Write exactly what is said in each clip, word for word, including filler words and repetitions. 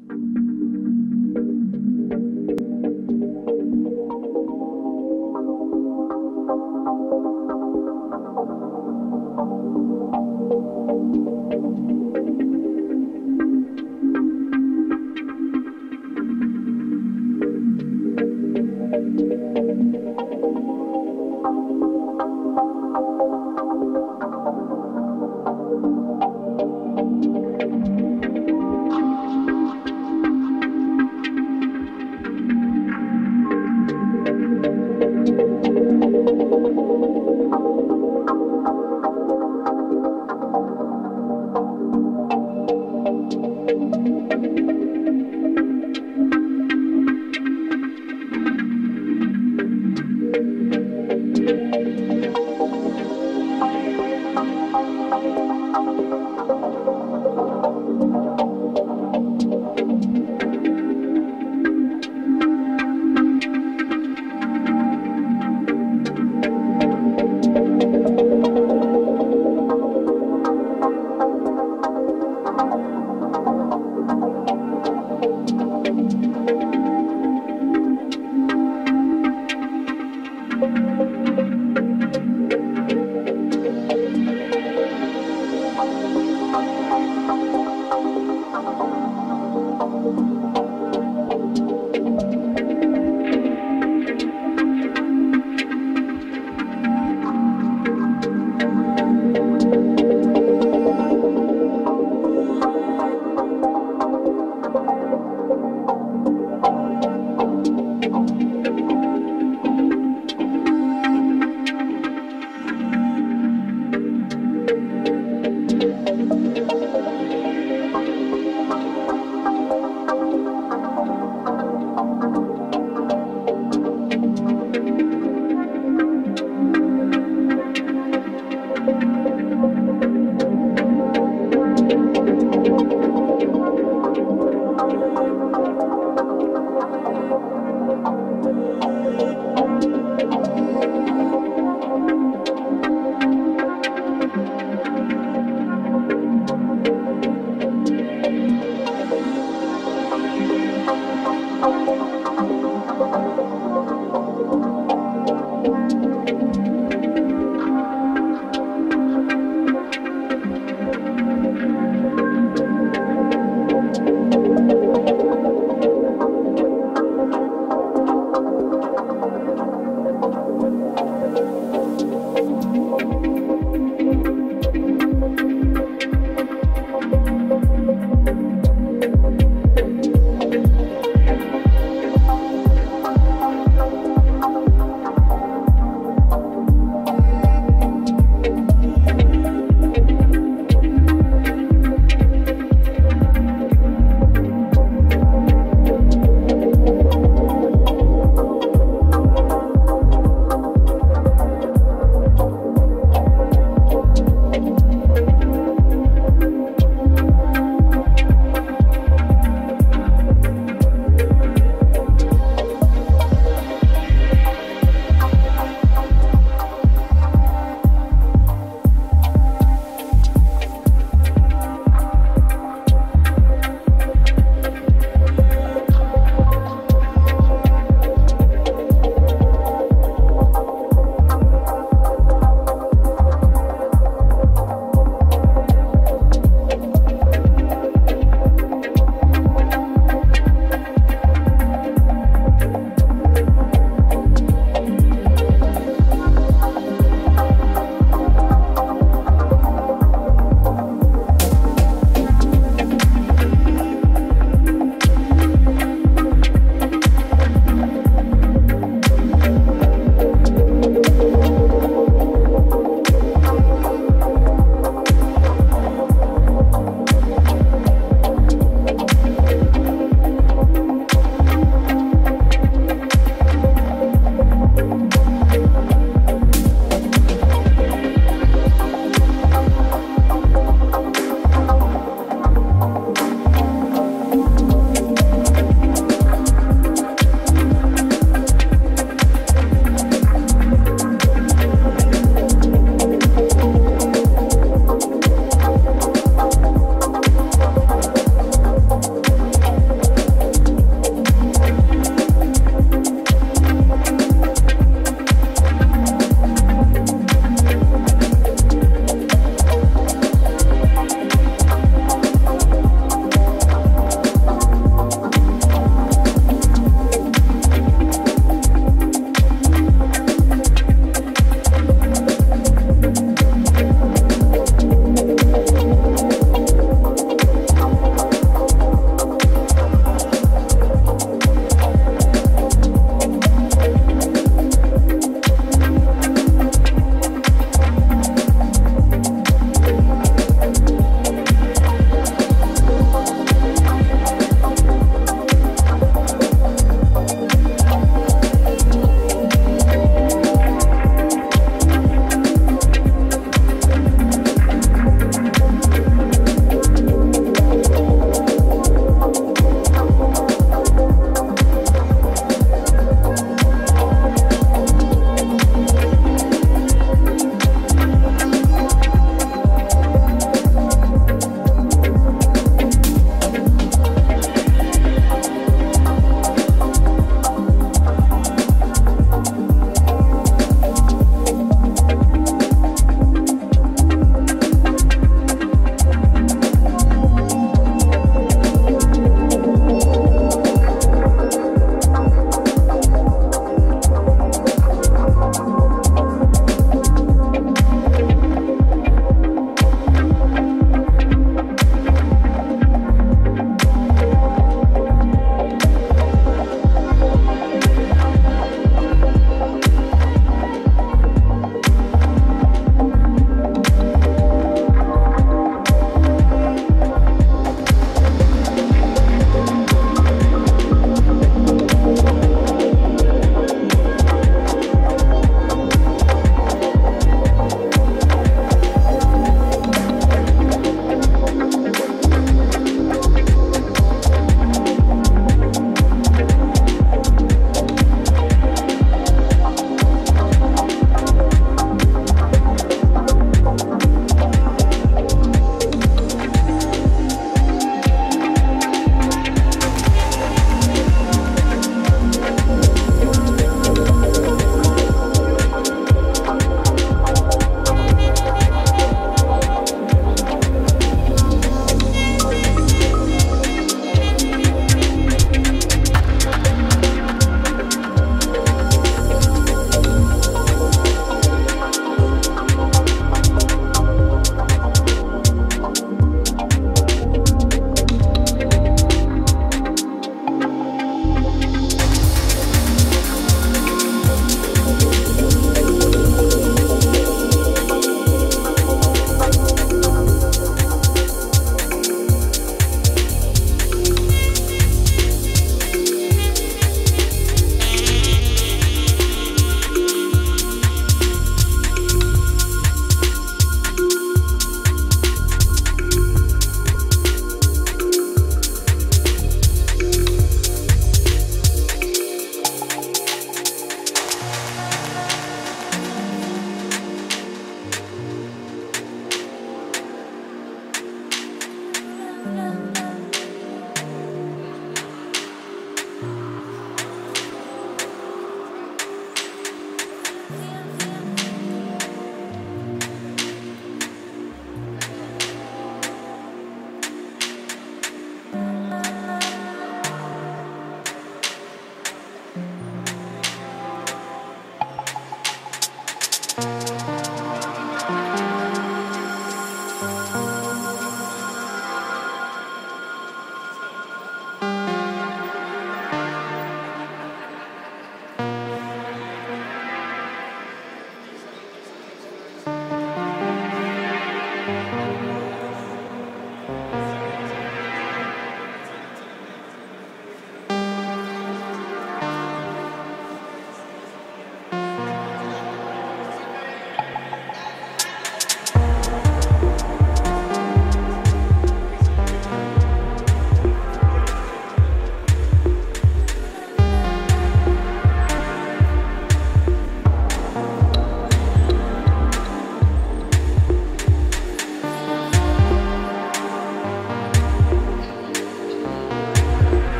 Thank you.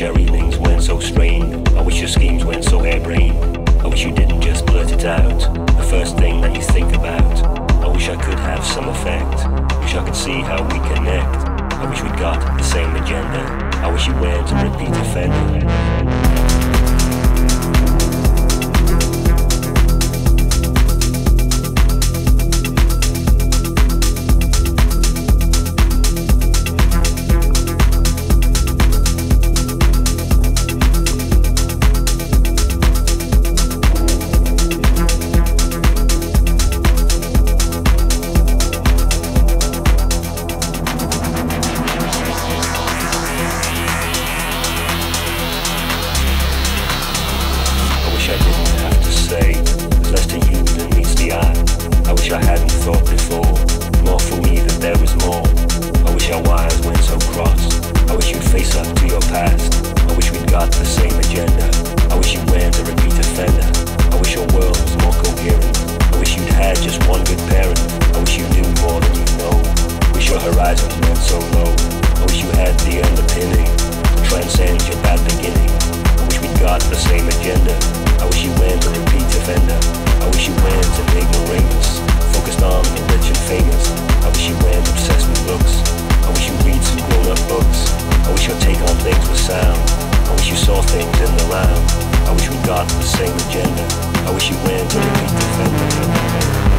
wish our evenings weren't so strained. I wish your schemes weren't so harebrained. I wish you didn't just blurt it out, the first thing that you think about. I wish I could have some effect. Wish I could see how we connect. I wish we got the same agenda. I wish you weren't a repeat offender. I wish we got the same agenda. I wish you weren't a repeat offender.